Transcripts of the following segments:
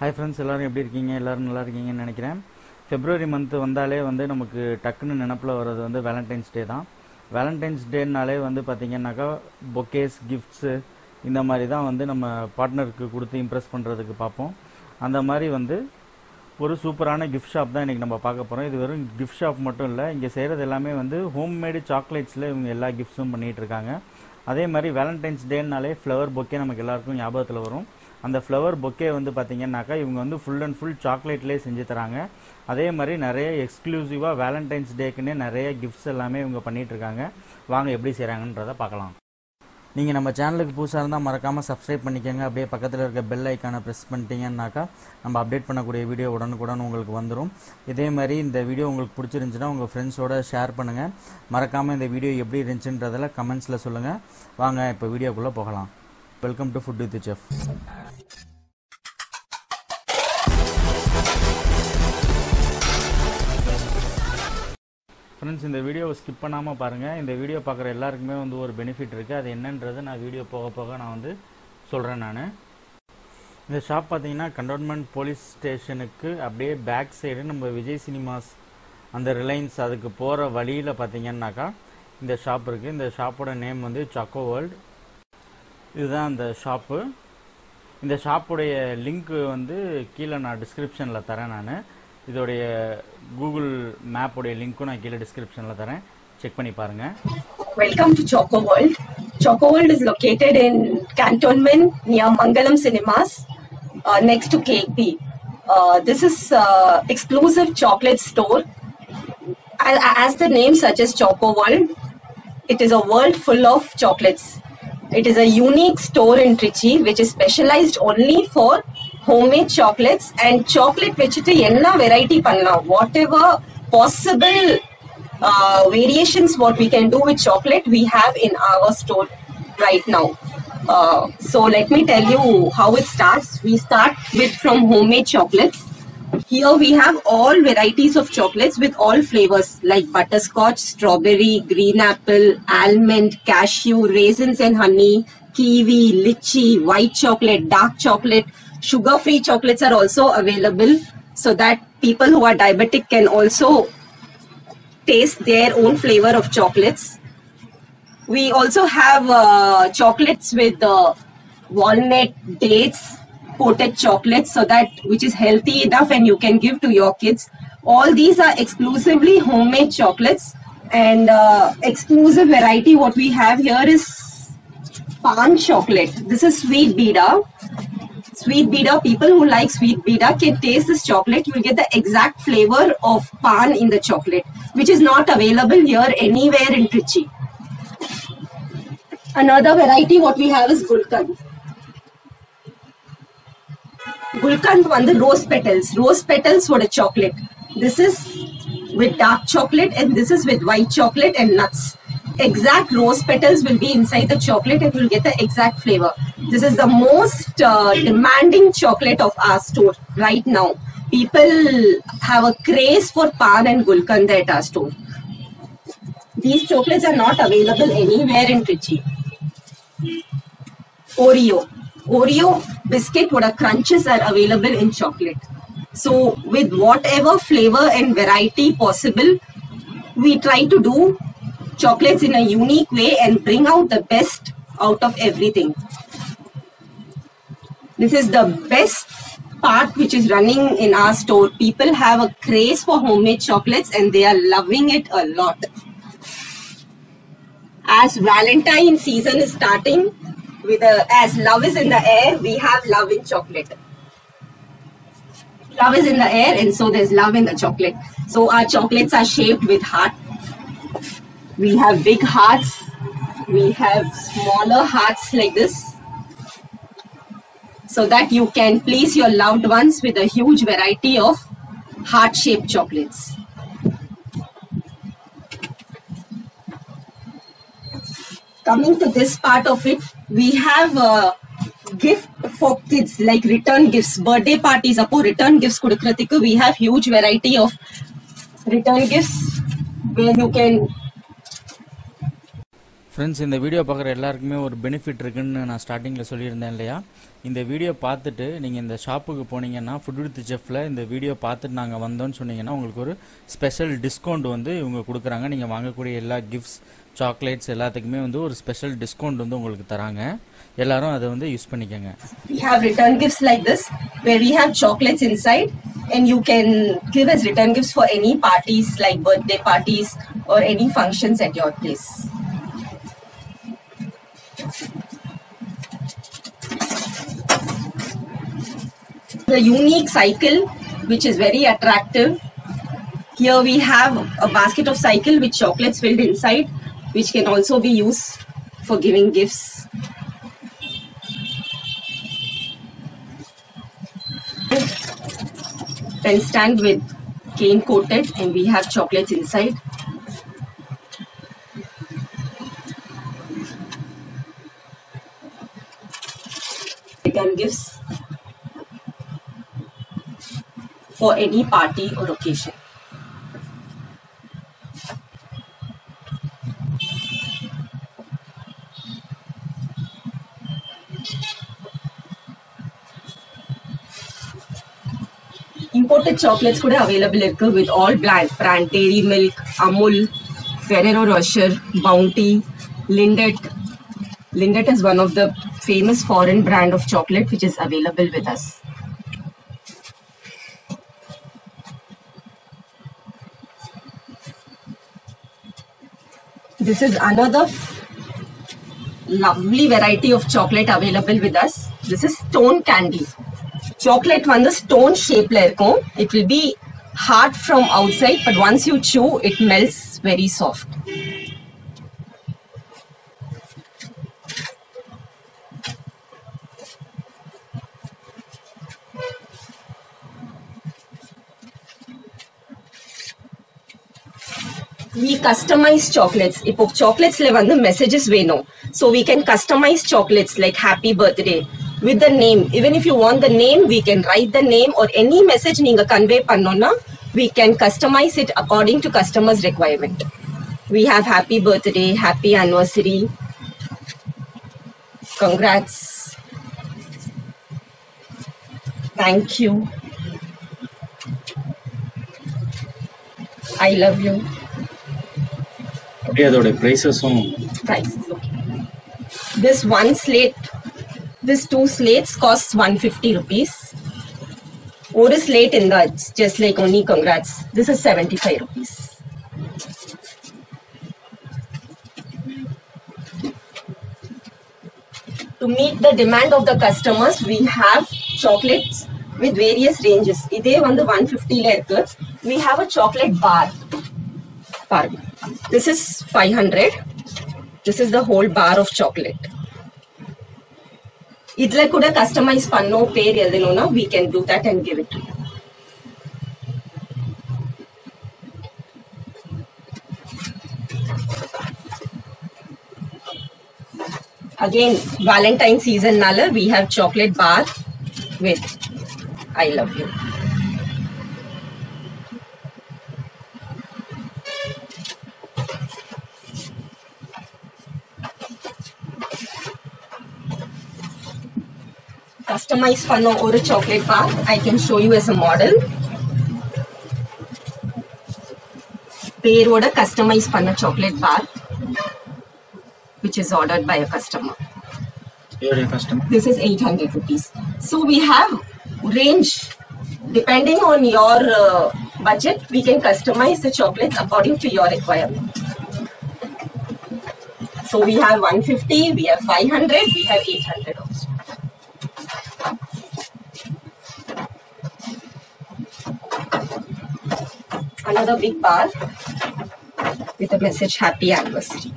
Hi friends, எல்லோரும் எப்படி இருக்கீங்க? எல்லோரும் நல்லா இருக்கீங்கன்னு நினைக்கிறேன். ஃபெப்ரவரி மந்த்து வந்தாலே வந்து நமக்கு டக்குன்னு நினப்பில் வர்றது வந்து வேலண்டைன்ஸ் டே தான். வேலண்டைன்ஸ் டேனாலே வந்து பார்த்திங்கன்னாக்கா பொக்கேஸ், கிஃப்ட்ஸு இந்த மாதிரி தான் வந்து நம்ம பார்ட்னருக்கு கொடுத்து இம்ப்ரெஸ் பண்ணுறதுக்கு பார்ப்போம். அந்த மாதிரி வந்து ஒரு சூப்பரான கிஃப்ட் ஷாப் தான் இன்றைக்கி நம்ம பார்க்க போகிறோம். இது வெறும் கிஃப்ட் ஷாப் மட்டும் இல்லை, இங்கே செய்கிறது எல்லாமே வந்து ஹோம்மேடு சாக்லேட்ஸில் இவங்க எல்லா கிஃப்ட்ஸும் பண்ணிகிட்ருக்காங்க. அதே மாதிரி வேலண்டைன்ஸ் டேனாலே ஃப்ளவர் பொக்கே நமக்கு எல்லாருக்கும் ஞாபகத்தில் வரும். அந்த ஃப்ளவர் பொக்கே வந்து பார்த்திங்கனாக்கா இவங்க வந்து ஃபுல் அண்ட் ஃபுல் சாக்லேட்லேயே செஞ்சு தராங்க. அதே மாதிரி நிறைய எக்ஸ்க்ளூசிவாக வேலண்டைன்ஸ் டேக்குன்னே நிறைய கிஃப்ட்ஸ் எல்லாமே இவங்க பண்ணிகிட்ருக்காங்க. வாங்க எப்படி செய்கிறாங்கன்றதை பார்க்கலாம். நீங்கள் நம்ம சேனலுக்கு புதுசாக இருந்தால் மறக்காமல் சப்ஸ்கிரைப் பண்ணிக்கோங்க. அப்படியே பக்கத்தில் இருக்க பெல் ஐக்கானை ப்ரெஸ் பண்ணிட்டீங்கன்னாக்கா நம்ம அப்டேட் பண்ணக்கூடிய வீடியோ உடனுக்குடன் உங்களுக்கு வந்துடும். இதே மாதிரி இந்த வீடியோ உங்களுக்கு பிடிச்சிருந்துச்சுன்னா உங்கள் ஃப்ரெண்ட்ஸோடு ஷேர் பண்ணுங்கள். மறக்காமல் இந்த வீடியோ எப்படி இருந்துச்சுன்றதில் கமெண்ட்ஸில் சொல்லுங்கள். வாங்க இப்போ வீடியோக்குள்ளே போகலாம். Welcome to food with chef. Friends, இந்த வீடியோவை ஸ்கிப் பண்ணாமல் பாருங்கள். இந்த வீடியோ பார்க்குற எல்லாருக்குமே வந்து ஒரு பெனிஃபிட் இருக்குது. அது என்னன்றது நான் வீடியோ போக போக நான் வந்து சொல்கிறேன். நான் இந்த ஷாப் பார்த்தீங்கன்னா கண்டோன்மெண்ட் போலீஸ் ஸ்டேஷனுக்கு அப்படியே பேக் சைடு நம்ம விஜய் சினிமாஸ் அந்த ரிலையன்ஸ் அதுக்கு போகிற வழியில் பார்த்தீங்கன்னாக்கா இந்த ஷாப் இருக்குது. இந்த ஷாப்போட நேம் வந்து சாக்கோ வேர்ல்டு. இதுதான் அந்த ஷாப்பு. இந்த ஷாப்புடைய லிங்க்கு வந்து கீழே நான் டிஸ்கிரிப்ஷனில் தரேன். நான் இதோடைய கூகுள் மேப்போடைய லிங்க்கும் நான் கீழே டிஸ்கிரிப்ஷன்ல தரேன், செக் பண்ணி பாருங்க. Welcome to Choco World. Choco World is located in Cantonment near Mangalam cinemas next to KB. This is exclusive chocolate store. As the name suggests, Choco World, it is a world full of chocolates. It is a unique store in Trichy which is specialized only for homemade chocolates and chocolate vechittu enna variety panna, whatever possible variations what we can do with chocolate we have in our store right now. So let me tell you how it starts. We start with from homemade chocolates. Here we have all varieties of chocolates with all flavors like butterscotch, strawberry, green apple, almond, cashew, raisins and honey, kiwi, lychee, white chocolate, dark chocolate. Sugar free chocolates are also available so that people who are diabetic can also taste their own flavor of chocolates. We also have chocolates with walnut, dates, coated chocolates, so that which is healthy enough and you can give to your kids. All these are exclusively homemade chocolates and exclusive variety what we have here is pan chocolate. This is sweet bida. Sweet bida, people who like sweet bida can taste this chocolate. You will get the exact flavor of pan in the chocolate, which is not available here anywhere in Trichy. Another variety what we have is gulkand. Gulkand vandu rose petals for the chocolate. This is with dark chocolate and this is with white chocolate and nuts. Exact rose petals will be inside the chocolate and you will get the exact flavor. This is the most demanding chocolate of our store right now. People have a craze for pan and gulkand at our store. These chocolates are not available anywhere in Trichy. Oreo biscuit with crunches are available in chocolate. So with whatever flavor and variety possible, we try to do chocolates in a unique way and bring out the best out of everything. This is the best part which is running in our store. People have a craze for homemade chocolates and they are loving it a lot. As Valentine season is starting, with as love is in the air, we have love in chocolate. Love is in the air and so there's love in the chocolate. So our chocolates are shaped with heart. We have big hearts, we have smaller hearts like this, so that you can please your loved ones with a huge variety of heart-shaped chocolates. Coming to this part of it, we have a gift for kids like return gifts, birthday parties. Appo return gifts kudukrathukku we have huge variety of return gifts where you can. Friends, இந்த video பார்க்குற எல்லாருக்குமே ஒரு benefit இருக்குதுன்னு நான் ஸ்டார்டிங்கில் சொல்லியிருந்தேன் இல்லையா. இந்த வீடியோ பார்த்துட்டு நீங்கள் இந்த ஷாப்புக்கு போனீங்கன்னா ஃபுட் வித் செஃப்பில் இந்த வீடியோ பார்த்துட்டு நாங்கள் வந்தோன்னு சொன்னீங்கன்னா உங்களுக்கு ஒரு ஸ்பெஷல் டிஸ்கவுண்ட் வந்து இவங்க கொடுக்குறாங்க. நீங்கள் வாங்கக்கூடிய எல்லா கிஃப்ட்ஸ், சாக்லேட்ஸ் எல்லாத்துக்குமே வந்து ஒரு ஸ்பெஷல் டிஸ்கவுண்ட் வந்து உங்களுக்கு தராங்க. எல்லாரும் அதை வந்து யூஸ் பண்ணிக்கோங்க. We have return gifts like this where we have chocolates inside and you can give as return gifts for any parties like birthday parties or any functions at your place. The unique cycle which is very attractive. Here we have a basket of cycle with chocolates filled inside which can also be used for giving gifts. Pen stand with cane coated and we have chocolates inside. Return gifts for any party or occasion. Imported chocolates could available irukku with all brand Dairy Milk, Amul, Ferrero Rocher, Bounty, Lindt. Lindt is one of the famous foreign brand of chocolate which is available with us. This is another lovely variety of chocolate available with us. This is stone candy. Chocolate vandu stone shape la irukum. It will be hard from outside but once you chew it melts very soft. We customize chocolates. Ipo chocolates la vandu messages venum, so we can customize chocolates like happy birthday with the name. Even if you want the name, we can write the name or any message neenga convey pannona, we can customize it according to customer's requirement. We have happy birthday, happy anniversary, congrats, thank you, I love you. Adoda prices okay. These two slates costs 150 rupees. One slate in that just like only congrats, this is 75 rupees. To meet the demand of the customers, we have chocolates with various ranges. Idhe vandu 150 la irukku. We have a chocolate bar. This is 500. This is the whole bar of chocolate. Idla kuda customize panno pair edinona, we can do that and give it to you. Again Valentine season nala we have chocolate bar with I love you. Customize panna oru chocolate bar. I can show you as a model. Pair oda customize panna chocolate bar which is ordered by a customer. Your customer. This is 800 rupees. So we have range depending on your budget. We can customize the chocolates according to your requirement. So we have 150, we have 500, we have 800 also. Another big bar with a message happy anniversary.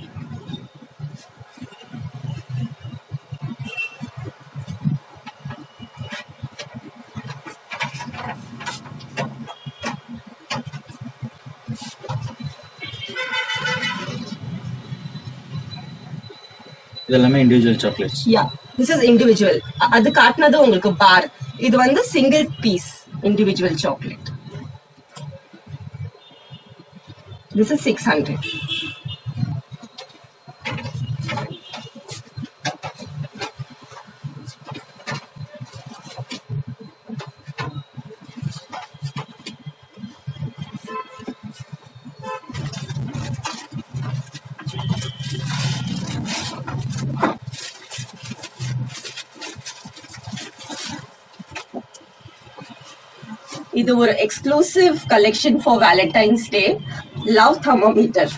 Idellame individual chocolates. Yeah, this is individual. Adu kaatnadu ungalku bar. Idu vandu single piece individual chocolate. This is 600. இது ஒரு exclusive collection for Valentine's Day. Love thermometer.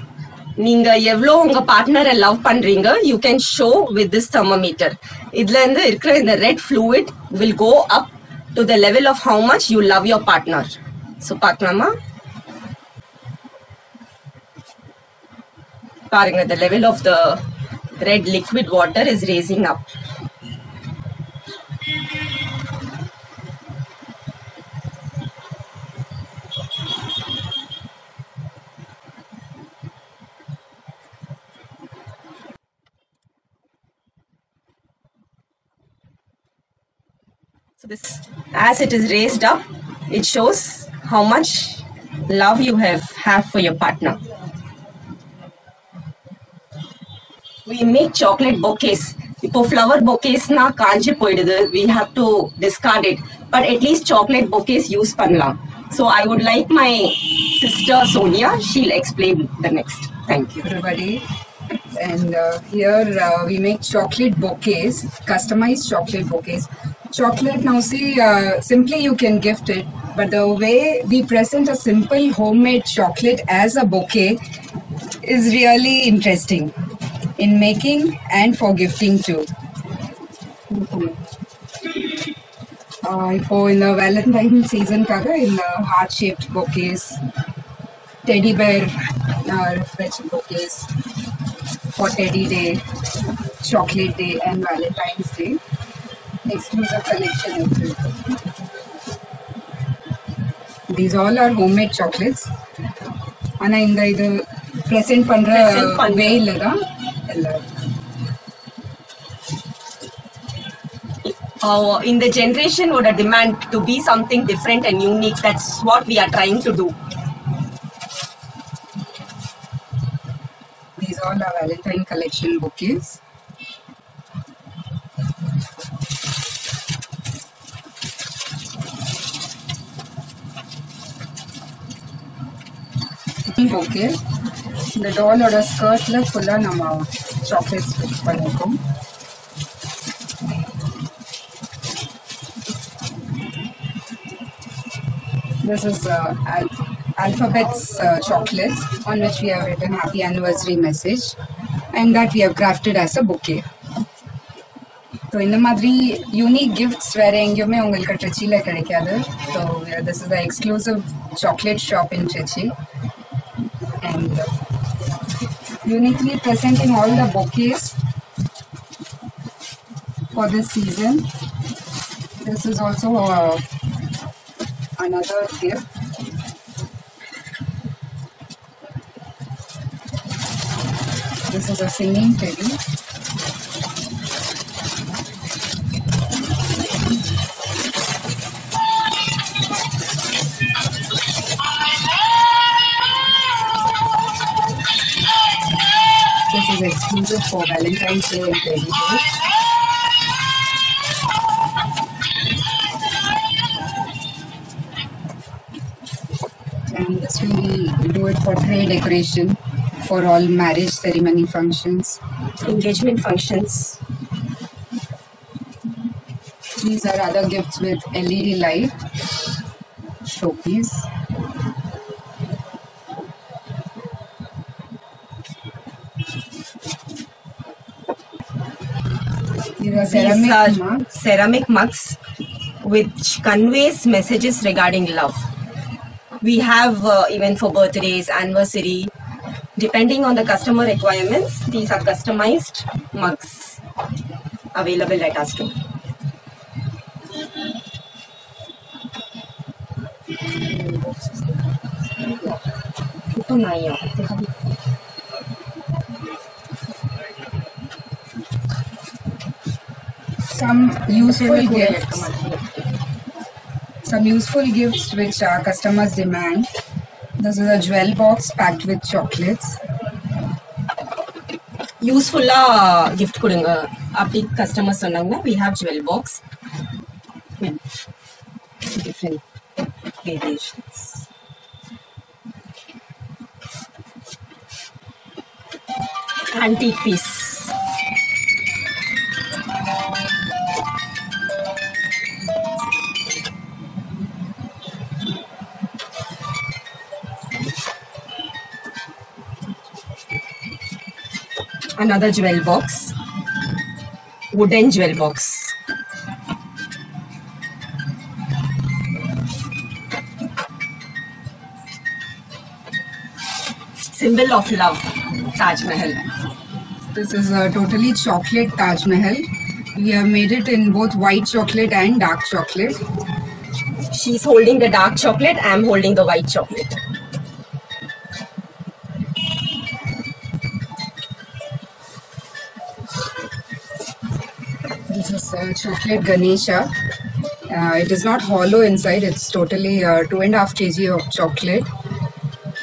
நீங்க எவ்வளோ உங்க பார்ட்னரை love பண்றீங்க you can show with this thermometer. இதுல இருந்து இருக்கிற இந்த red fluid will go up to the level of how much you love your partner. So பார்க்கலாமா பாருங்க, the level of the red liquid water is raising up. So this, as it is raised up, it shows how much love you have for your partner. We make chocolate bouquets. Ipo flower bouquets na kanji poidudu, we have to discard it, but at least chocolate bouquets use pannalam. So I would like my sister Sonia, she'll explain the next. Thank you everybody. And here we make chocolate bouquets, customized chocolate bouquets. Chocolate now see simply you can gift it, but the way we present a simple homemade chocolate as a bouquet is really interesting in making and for gifting too. For in the Valentine season kaga in heart shaped bouquets, teddy bear reflection bouquets for Teddy Day, Chocolate Day and Valentine's Day. Exclusive collection also. These all are homemade chocolates. Ana inda idu present pandra way illada. In the generation would a demand to be something different and unique. That's what we are trying to do. These all are Valentine collection bouquets. Okay, the doll or skirt la fulla nama chocolates pannikom. This is Alphabet's chocolates on which we have written happy anniversary message, and that we have crafted as a bouquet. So in the madri unique gifts where engume ungalku Trichy la kedikadhu. So this is the exclusive chocolate shop in Trichy, and uniquely presenting all the bouquets for this season. This is also another gift. This is a singing teddy. This is exclusive for Valentine's Day and Teddy Day. And this we do it for tray decoration, for all marriage ceremony functions, engagement functions. These are other gifts with LED light showpiece. Ceramic mugs which conveys messages regarding love. We have even for birthdays, anniversary, depending on the customer requirements, these are customized mugs available at our store. Some useful gifts which our customers demand. This is a jewel box packed with chocolates. Useful gift kudunga apdi customers sonnanga. We have jewel box with different variations. Antique piece. Another jewel box, wooden jewel box. Symbol of love, Taj Mahal. This is a totally chocolate Taj Mahal. We have made it in both white chocolate and dark chocolate. She's holding the dark chocolate, I'm holding the white chocolate. This is a chocolate Ganesha. It is not hollow inside, it's totally 2.5 kg of chocolate,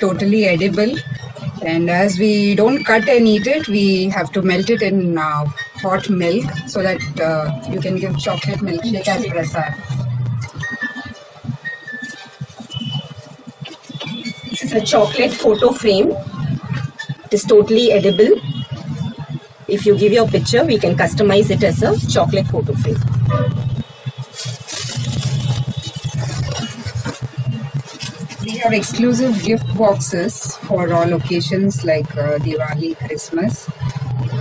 totally edible. And as we don't cut and eat it, we have to melt it in hot milk so that you can give chocolate milkshake as prasad. This is a chocolate photo frame. It is totally edible. If you give your picture, we can customize it as a chocolate photo frame. We have exclusive gift boxes for all occasions like Diwali, Christmas.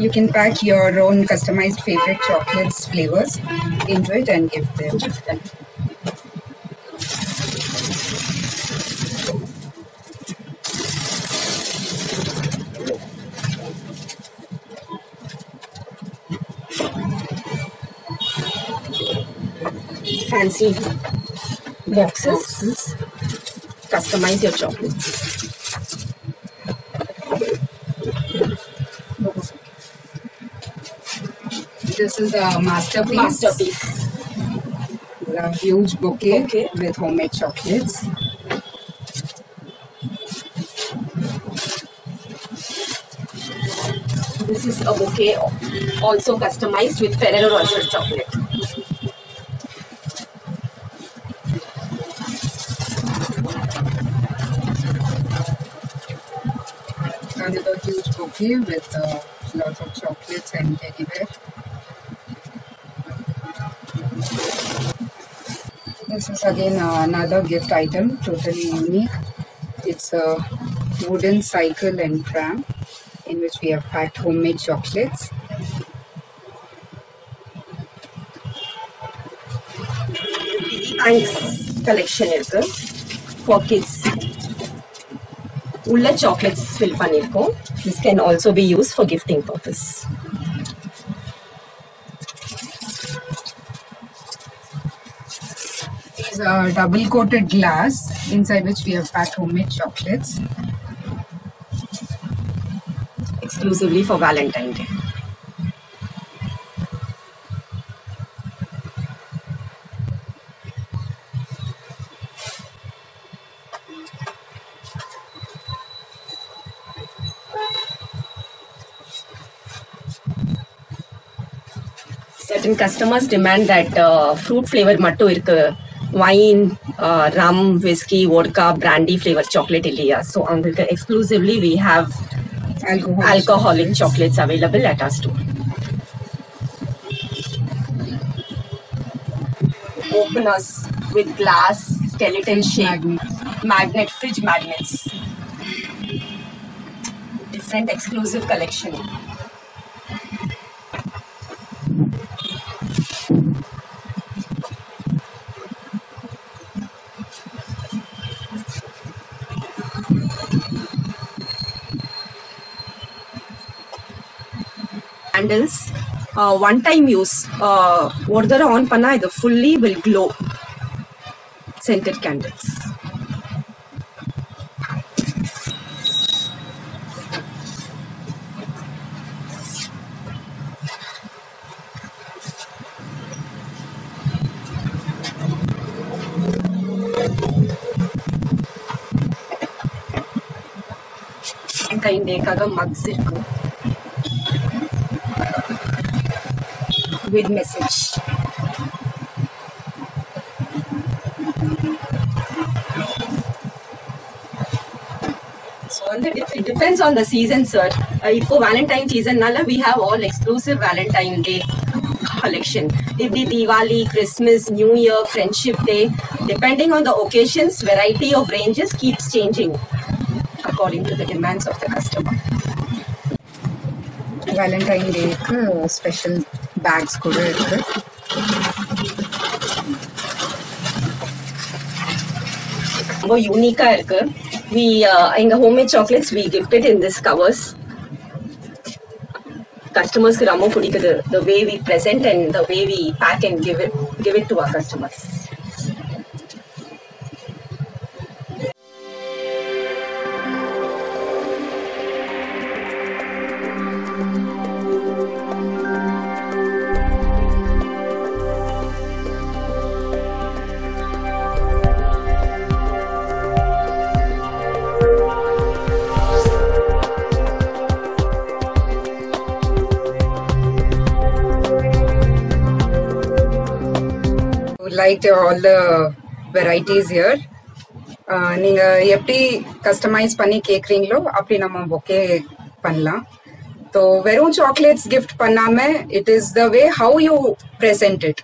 You can pack your own customized favorite chocolates flavors into it and give them. Fancy boxes. Customize your chocolates. This is a masterpiece. A huge bouquet with homemade chocolates. This is a bouquet also customized with Ferrero Rocher chocolate. Another huge bouquet with lots of chocolates and teddy bear. This is again another gift item, totally unique. It's a wooden cycle and pram in which we have packed homemade chocolates. Thanks collection is for kids. Ulla chocolates fill panirko. This can also be used for gifting purpose. These are double coated glass inside which we have packed homemade chocolates. Exclusively for Valentine's Day. Certain customers demand that fruit flavor mattu irukku, wine, rum, whiskey, vodka, brandy flavor chocolate illiya. So angalukku exclusively we have alcoholic chocolates available at our store. Openers with glass, skeleton shape, magnet, fridge magnets. Different exclusive collection. Candles, one time use. Order on panna idu fully will glow. Scented candles. Mugs with message. So it depends on the season, sir. If Valentine season nala, we have all exclusive Valentine Day collection. It be Diwali, Christmas, New Year, Friendship Day. Depending on the occasions, variety of ranges keeps changing according to the demands of the customer. Valentine Day-க்கு special bags கூட இருக்கு. ரொம்ப யூனிக்கா இருக்கு. We in the homemade chocolates we gifted in this covers. Customers க்கு ரொம்ப பிடிக்குது the way we present and the way we pack and give it to our customers. Like all the varieties here. நீங்க எப்படி customise பண்ணி கேக்குறீங்களோ அப்படி நம்ம bouquet பண்ணலாம். So வெறும் chocolates gift பண்ணாம it is the way how you present it.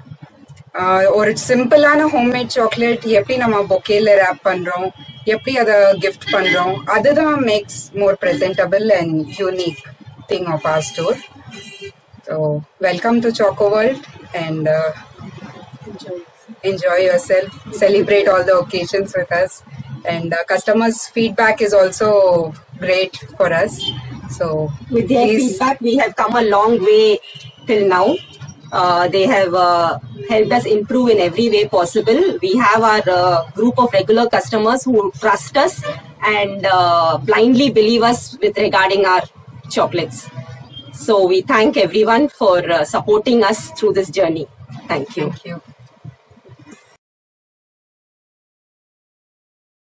ஒரு சிம்பிளான homemade chocolate எப்படி நம்ம bouquetல wrap பண்றோம், எப்படி அத gift பண்றோம், அதுதான் makes more presentable and unique thing of our store. So welcome to Choco World and enjoy yourself, celebrate all the occasions with us, and customers' feedback is also great for us. So with their feedback, we have come a long way till now. They have helped us improve in every way possible. We have our group of regular customers who trust us and blindly believe us with regarding our chocolates. So we thank everyone for supporting us through this journey. Thank you. Thank you.